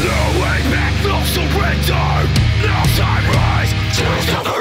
No way back, no surrender, no time rise.